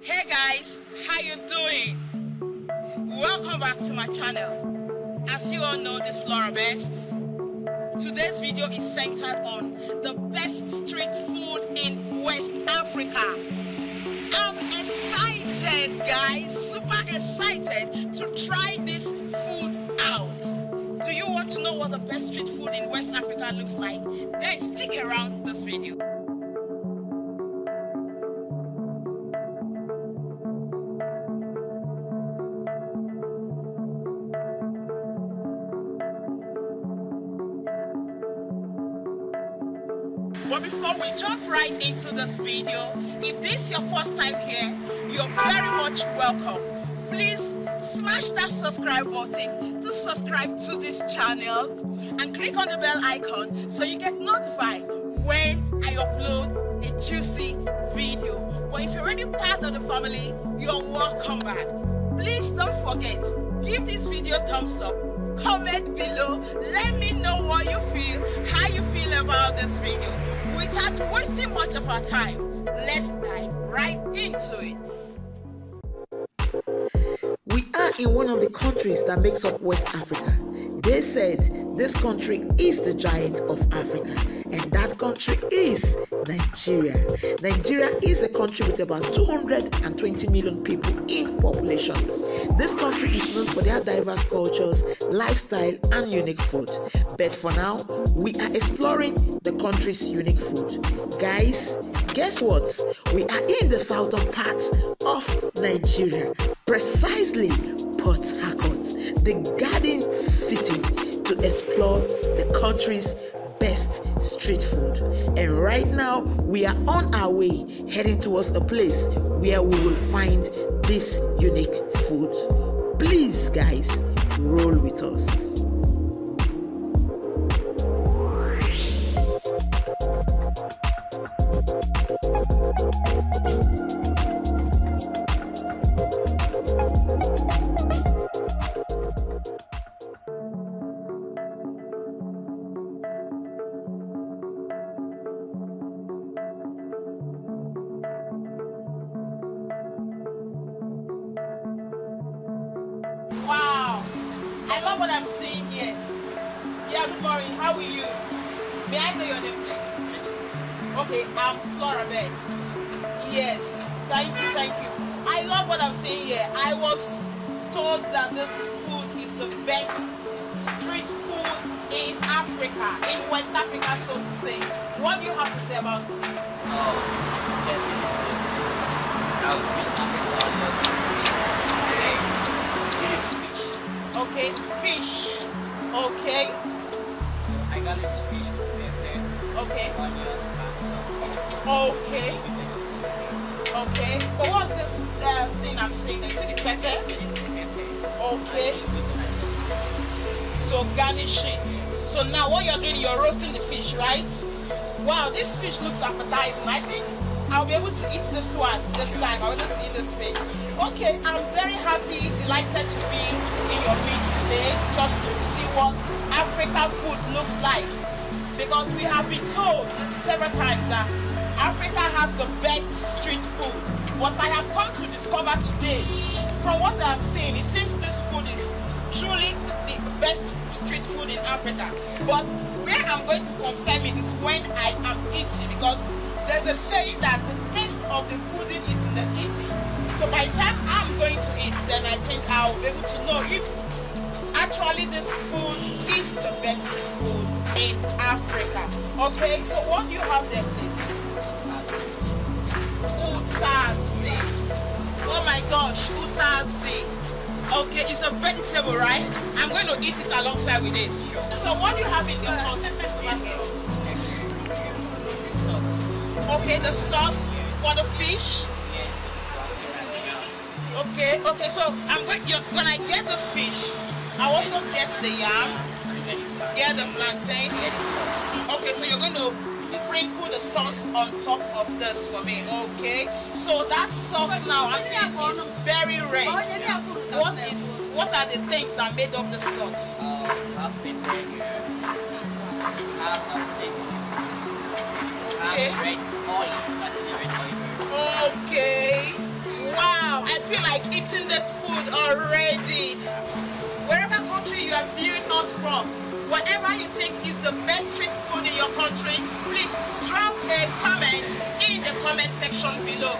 Hey guys, how you doing? Welcome back to my channel. As you all know, this Flora Best. Today's video is centered on the best street food in West Africa. I'm excited guys, super excited to try this food out. Do you want to know what the best street food in West Africa looks like? Then stick around this video. But before we jump right into this video, if this is your first time here, you're very much welcome. Please smash that subscribe button to subscribe to this channel and click on the bell icon so you get notified when I upload a juicy video. But if you're already part of the family, you're welcome back. Please don't forget, give this video a thumbs up. Comment below, let me know what you feel, how you feel about this video. Without wasting much of our time, let's dive right into it. We are in one of the countries that makes up West Africa. They said this country is the giant of Africa, and that country is Nigeria. Nigeria is a country with about 220 million people in population. This country is known for their diverse cultures, lifestyle, and unique food. But for now, we are exploring the country's unique food. Guys, guess what? We are in the southern part of Nigeria, precisely Port Harcourt, the garden city, to explore the country's best street food. And right now we are on our way heading towards a place where we will find this unique food. Please guys, roll with us. I love what I'm seeing here. Yeah, good morning. How are you? May I know your name, please? Okay, I'm Flora Best. Yes, thank you, thank you. I love what I'm seeing here. I was told that this food is the best street food in Africa, in West Africa, so to say. What do you have to say about it? Oh, yes, it's Africa. Okay, fish. Okay. So I got this fish with pepper. Okay. Onions and salt. Okay. Okay. But what's this thing I'm saying? Is it the pepper? Okay. So garnish it. So now what you're doing, you're roasting the fish, right? Wow, this fish looks appetizing. I think I'll be able to eat this one this time. I will just eat this fish. Okay, I'm very happy, delighted to be in your midst today, just to see what African food looks like. Because we have been told several times that Africa has the best street food. What I have come to discover today, from what I'm seeing, it seems this food is truly the best street food in Africa. But where I'm going to confirm it is when I am eating, because there's a saying that the taste of the pudding is in the eating. So by the time I'm going to eat, then I think I'll be able to know if actually this food is the best street food in Africa. Okay, so what do you have there, please? Utazi. Oh my gosh, utazi. Okay, it's a vegetable, right? I'm going to eat it alongside with this. So what do you have in your pot? Okay, the sauce for the fish. Okay, okay, so I'm going, when I get this fish, I also get the yam, get the plantain, get the sauce. Okay, so you're going to sprinkle the sauce on top of this for me, okay? So that sauce now, I'm seeing it's very red. What are the things that made up the sauce? Half pepper, half red oil. Okay. like eating this food already. Wherever country you are viewing us from, whatever you think is the best street food in your country, please drop a comment in the comment section below.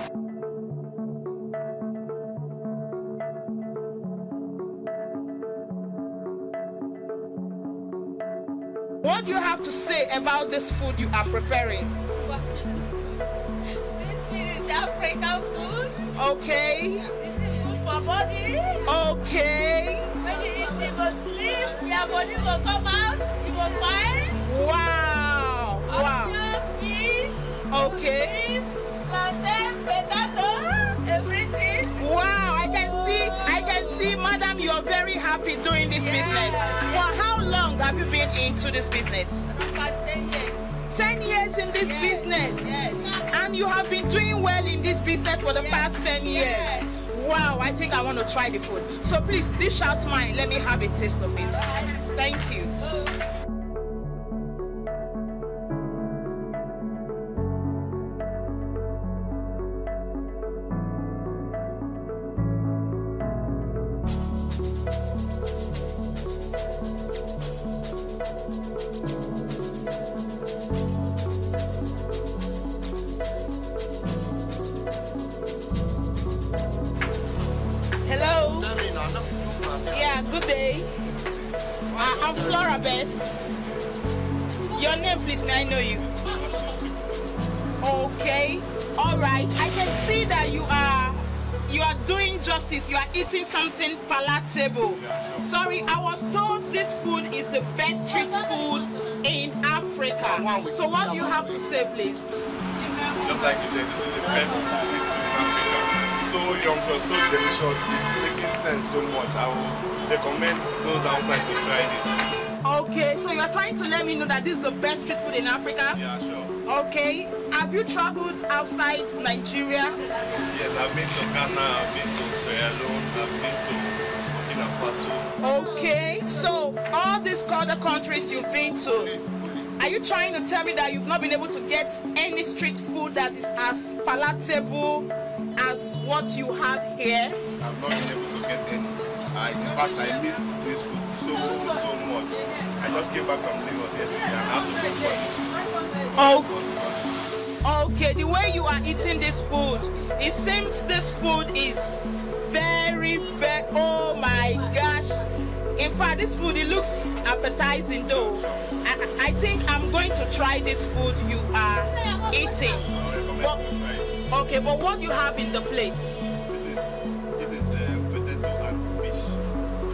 What do you have to say about this food you are preparing? This food is African food. Okay. This is good for body. Okay. When you eat, you will sleep. Your body will come out. You will find. Wow. Onions, fish. Okay. Plantain, potato, everything. Wow. I can see, madam, you are very happy doing this business. For how long have you been into this business? Past 10 years. 10 years in this business. Yes. And you have been doing well in this business for the past 10 years. Yes. Wow, I think I want to try the food. So please dish out mine. Let me have a taste of it. Thank you. Hello. Yeah, good day. I'm Flora Best. Your name, please, may I know you? Okay. All right. I can see that you are doing justice. You are eating something palatable. Sorry, I was told this food is the best street food in Africa. So what do you have to say, please? Just like you said, this is the best street food in Africa. So yummy, so delicious, it's making sense so much. I would recommend those outside to try this. Okay, so you're trying to let me know that this is the best street food in Africa? Yeah, sure. Okay, have you traveled outside Nigeria? Yes, I've been to Ghana, I've been to Sierra Leone, I've been to Burkina Faso. Okay, so all these other countries you've been to, are you trying to tell me that you've not been able to get any street food that is as palatable as what you have here? I've not been able to get any. In fact, I missed this food so much. I just came back from Lagos yesterday and I have to go for this food. Oh, okay, the way you are eating this food, it seems this food is very, very, oh my gosh. In fact, this food, it looks appetizing though. I think I'm going to try this food you are eating. Okay, but what do you have in the plates? This is potato and fish.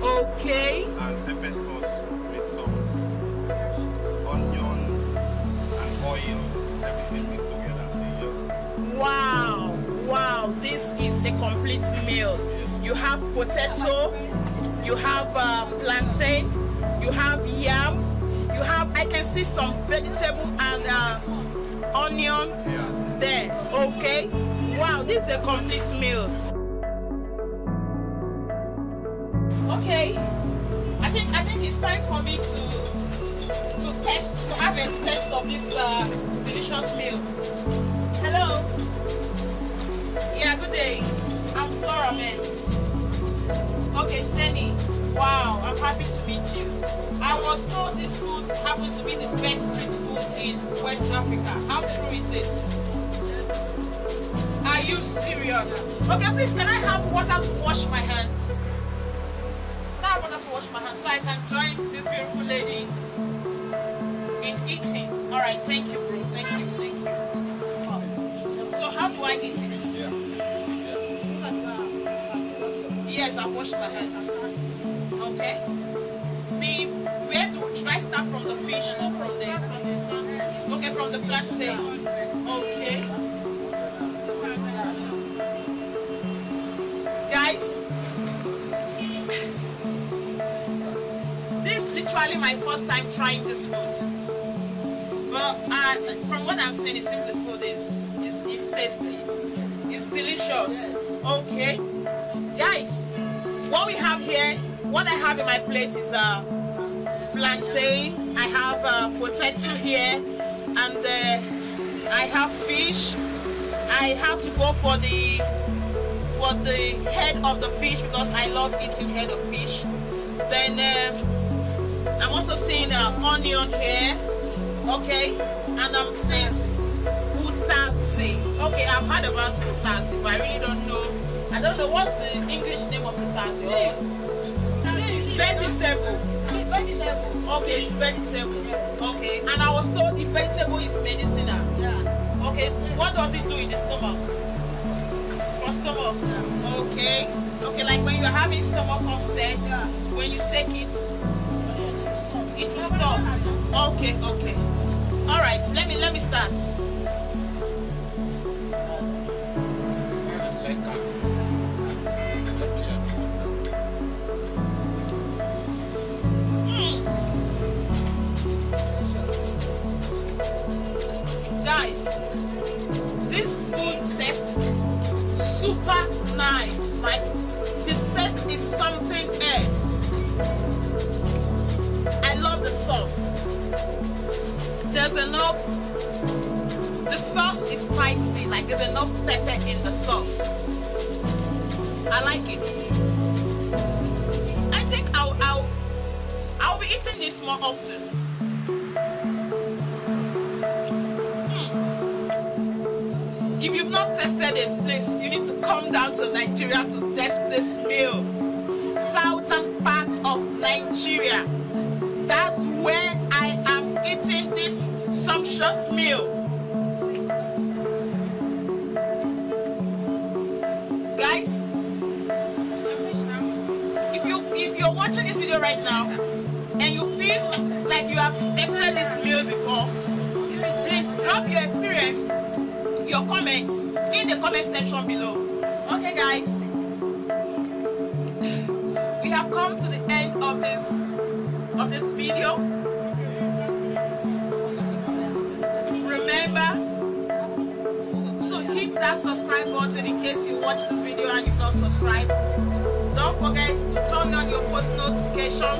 Okay. And pepper sauce with some onion and oil. Everything mixed together. Wow, wow! This is a complete meal. You have potato, you have plantain, you have yam, you have. I can see some vegetable and onion. Yeah. There. Okay. Wow, this is a complete meal. Okay. I think it's time for me to have a test of this delicious meal. Hello. Yeah, good day. I'm Flora Best. Okay, Jenny. Wow, I'm happy to meet you. I was told this food happens to be the best street food in West Africa. How true is this? Are you serious? Okay, please, can I have water to wash my hands? Can I have water to wash my hands so I can join this beautiful lady in eating? Alright, thank you, bro. Thank you. Oh. So how do I eat it? Yeah. Yes, I've washed my hands. Okay. Should I start from the fish or from the... Okay, from the plantain. Okay. This is literally my first time trying this food, but from what I'm saying, it seems the food is tasty, it's delicious. Okay, guys, what we have here, what I have in my plate is plantain, I have potato here, and I have fish. I have to go for the got the head of the fish because I love eating head of fish. Then I'm also seeing onion here, okay, and I'm seeing utazi. Okay, I've heard about utazi, but I really don't know. I don't know what's the English name of utazi. Vegetable. Vegetable. Okay, it's vegetable. Yes. Okay, and I was told the vegetable is medicinal. Yeah. Okay, what does it do in the stomach? For stomach. Yeah. Okay. Okay, like when you're having stomach upset, yeah, when you take it, it will stop. Okay, okay. All right. Let me start. Guys, this food tastes super nice. Like, the taste is something else. I love the sauce. There's enough. The sauce is spicy. Like, there's enough pepper in the sauce. I like it. I think I'll be eating this more often. If you've not tested this place, you need to come down to Nigeria to test this meal. Southern part of Nigeria. That's where I am eating this sumptuous meal. Guys, if you're watching this video right now and you feel like you have tested this meal before, please drop your experience, your comments in the comment section below. Okay guys, we have come to the end of this video. Remember to hit that subscribe button in case you watch this video and you've not subscribed. Don't forget to turn on your post notification.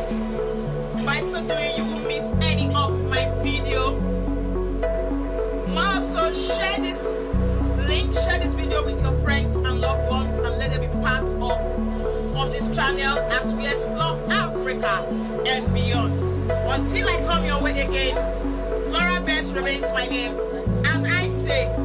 By so doing, you won't miss any of my video. Also, share this link, share this video with your friends and loved ones, and let them be part of this channel as we explore Africa and beyond. Until I come your way again, Flora Best remains my name, and I say